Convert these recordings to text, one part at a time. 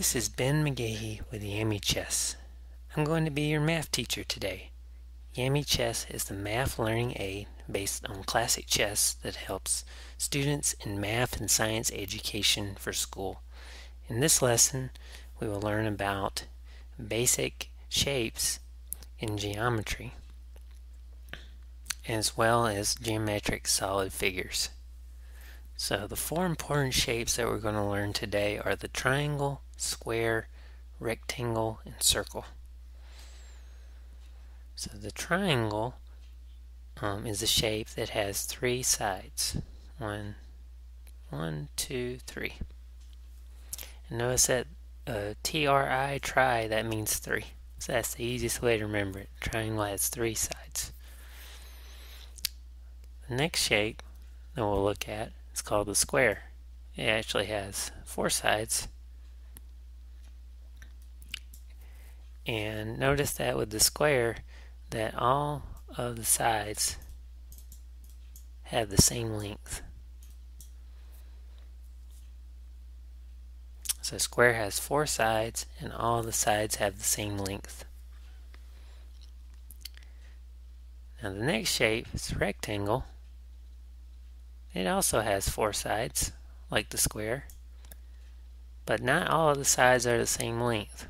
This is Ben McGahee with Yamie Chess. I'm going to be your math teacher today. Yamie Chess is the math learning aid based on classic chess that helps students in math and science education for school. In this lesson, we will learn about basic shapes in geometry, as well as geometric solid figures. So the four important shapes that we're going to learn today are the triangle, square, rectangle, and circle. So the triangle is a shape that has three sides. One, two, three. And notice that TRI, that means three. So that's the easiest way to remember it. Triangle has three sides. The next shape that we'll look at is called the square. It actually has four sides. And notice that with the square that all of the sides have the same length. So square has four sides and all the sides have the same length. Now the next shape is rectangle. It also has four sides, like the square, but not all of the sides are the same length.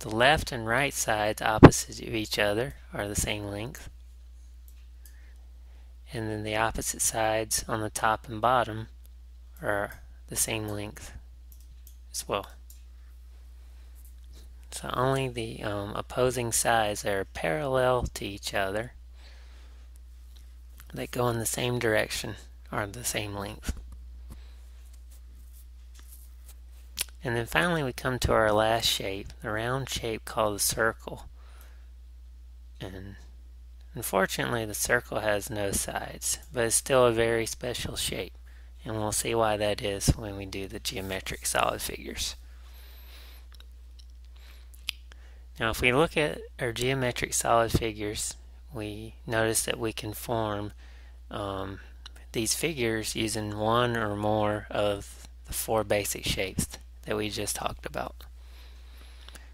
The left and right sides opposite of each other are the same length, and then the opposite sides on the top and bottom are the same length as well. So only the opposing sides that are parallel to each other that go in the same direction are the same length. And then finally we come to our last shape, the round shape called the circle. And unfortunately the circle has no sides, but it's still a very special shape. And we'll see why that is when we do the geometric solid figures. Now if we look at our geometric solid figures, we notice that we can form these figures using one or more of the four basic shapes that we just talked about.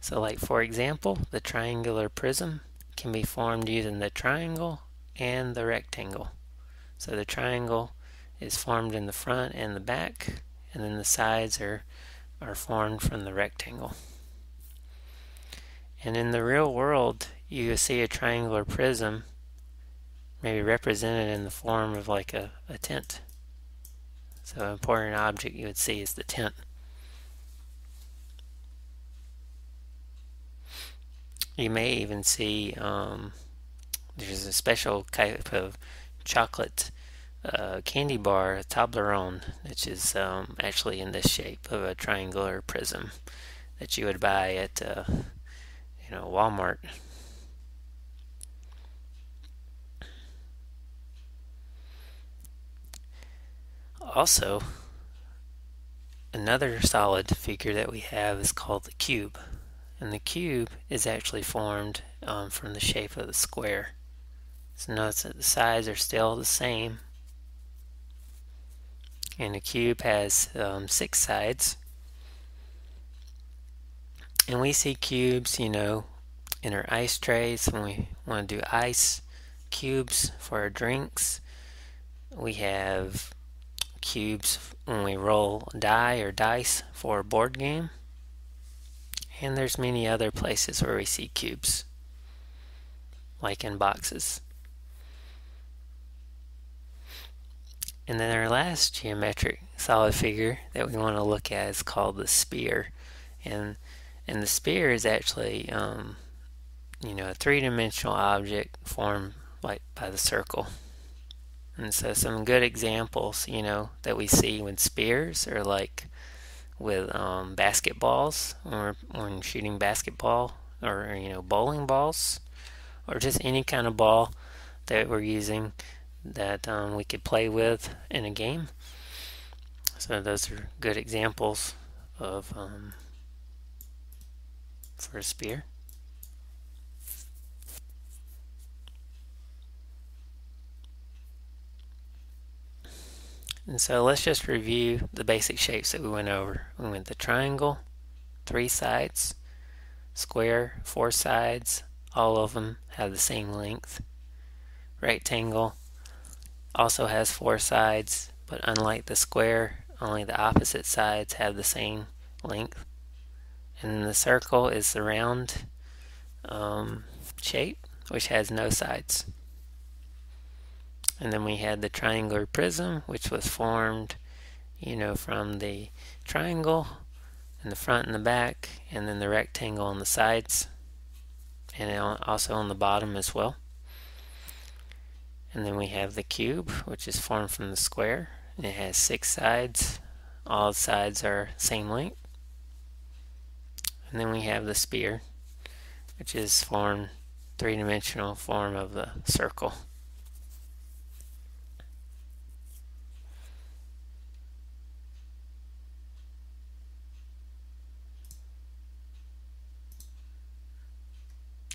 So like for example, the triangular prism can be formed using the triangle and the rectangle. So the triangle is formed in the front and the back, and then the sides are formed from the rectangle. And in the real world, you see a triangular prism maybe represented in the form of like a tent. So an important object you would see is the tent. You may even see there's a special type of chocolate candy bar, Tablerone, which is actually in this shape of a triangular prism that you would buy at Walmart. Also, another solid figure that we have is called the cube, and the cube is actually formed from the shape of the square. So notice that the sides are still the same, and the cube has six sides. And we see cubes, in our ice trays when we want to do ice cubes for our drinks. We have cubes when we roll die or dice for a board game, and there's many other places where we see cubes, like in boxes. And then our last geometric solid figure that we want to look at is called the sphere, and the sphere is actually a three-dimensional object formed by the circle. And so some good examples, that we see with spheres are like with basketballs, or when shooting basketball, or bowling balls, or just any kind of ball that we're using that we could play with in a game. So those are good examples of for a sphere. And so let's just review the basic shapes that we went over. We went the triangle, 3 sides, square, 4 sides, all of them have the same length. Rectangle also has 4 sides, but unlike the square, only the opposite sides have the same length. And then the circle is the round shape, which has no sides. And then we had the triangular prism, which was formed, you know, from the triangle in the front and the back, and then the rectangle on the sides, and also on the bottom as well. And then we have the cube, which is formed from the square, and it has 6 sides. All sides are same length. And then we have the sphere, which is formed, three-dimensional form of the circle.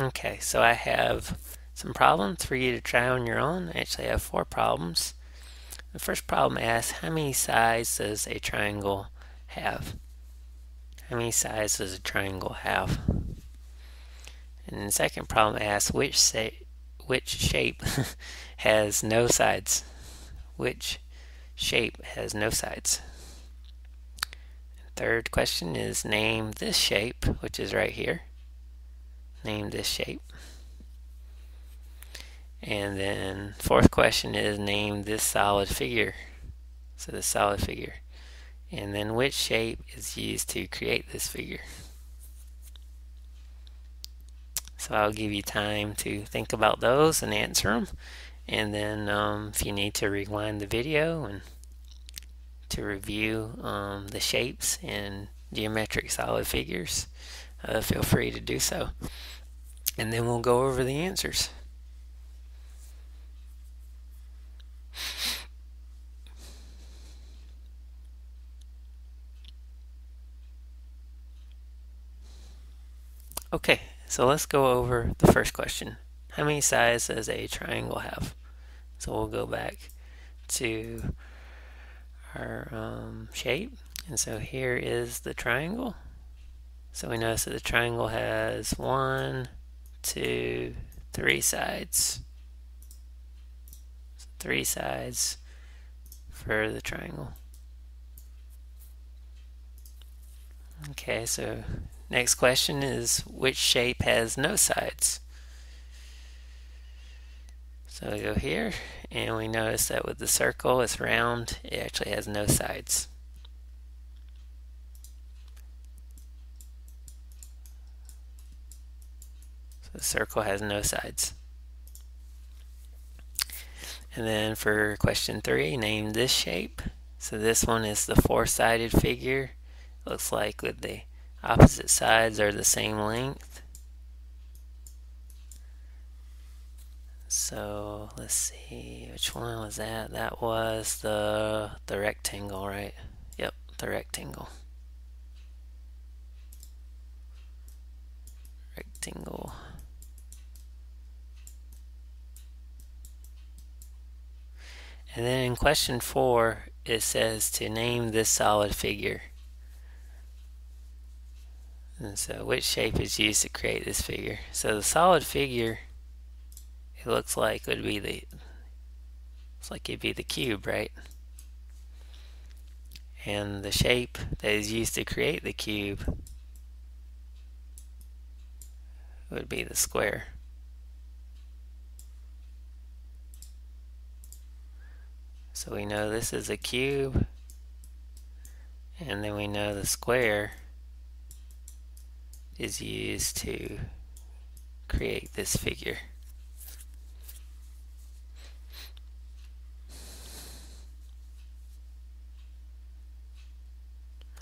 Okay, so I have some problems for you to try on your own. Actually, I have 4 problems. The first problem asks, how many sides does a triangle have? How many sides does a triangle have? And the second problem asks, which shape has no sides? Which shape has no sides? And third question is, name this shape, which is right here. Name this shape. And then fourth question is, name this solid figure. So the solid figure. And then which shape is used to create this figure? So I'll give you time to think about those and answer them. And then if you need to rewind the video and to review the shapes and geometric solid figures, feel free to do so. And then we'll go over the answers. Okay, so let's go over the first question. How many sides does a triangle have? So we'll go back to our shape. And so here is the triangle. So we notice that the triangle has 1, 2, 3 sides. So 3 sides for the triangle. Okay, so next question is, which shape has no sides? So we go here, and we notice that with the circle, it's round, it actually has no sides. So the circle has no sides. And then for question 3, name this shape. So this one is the 4-sided figure. Looks like with the opposite sides are the same length. So let's see, which one was that? That was the rectangle, right? Yep, the rectangle. Rectangle. And then in question 4, it says to name this solid figure. And so which shape is used to create this figure? So the solid figure, it looks like would be the, it's like it'd be the cube, right? And the shape that is used to create the cube would be the square. So we know this is a cube, and then we know the square is used to create this figure.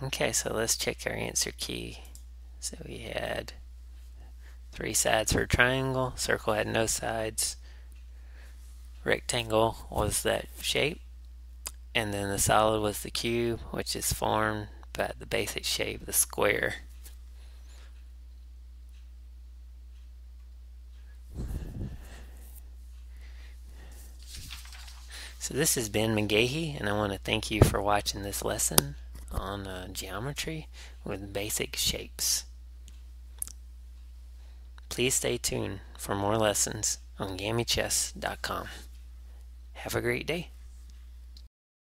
Okay, so let's check our answer key. So we had 3 sides for a triangle, circle had no sides, rectangle was that shape, and then the solid was the cube, which is formed by the basic shape, the square. So this is Ben McGahee, and I want to thank you for watching this lesson on geometry with basic shapes. Please stay tuned for more lessons on YamieChess.com. Have a great day.